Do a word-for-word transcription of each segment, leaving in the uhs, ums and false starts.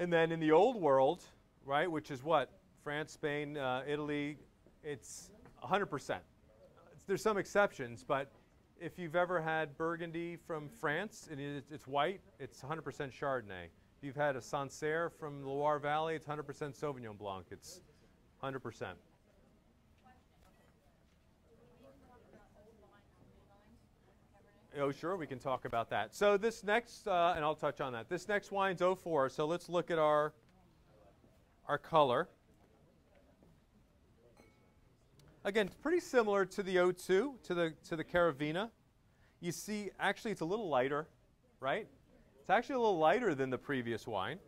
And then in the old world, right, which is what? France, Spain, uh, Italy, it's one hundred percent. There's some exceptions, but if you've ever had Burgundy from France, and it, it's white, it's one hundred percent Chardonnay. If you've had a Sancerre from the Loire Valley, it's one hundred percent Sauvignon Blanc. It's one hundred percent. Oh, sure, we can talk about that. So this next, uh, and I'll touch on that. This next wine's oh four, so let's look at our, our color. Again, it's pretty similar to the oh two, to the, to the Caravina. You see, actually, it's a little lighter, right? It's actually a little lighter than the previous wine,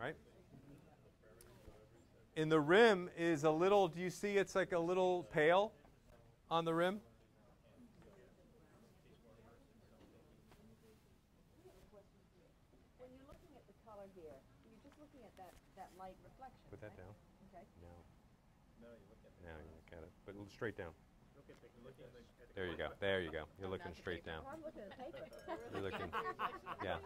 right? And the rim is a little, do you see it's like a little pale on the rim? When you're looking at the color here, you're just looking at that, that light reflection. Put that down. Okay. No. No, you look at it. Now you look at it, but straight down. There you go. There you go. You're looking straight down. You're looking. Yeah.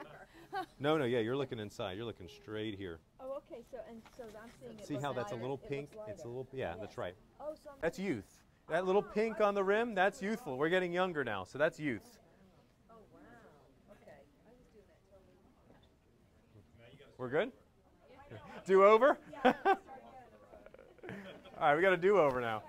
No, no, yeah. You're looking inside. You're looking straight here. Oh, okay. So and so I'm seeing it. See how that's a little pink? It's a little. Yeah, that's right. Oh, so that's youth. That little pink on the rim. That's youthful. We're getting younger now, so that's youth. Oh wow. Okay. I was doing that totally. We're good. Do over. All right, we got a do over now.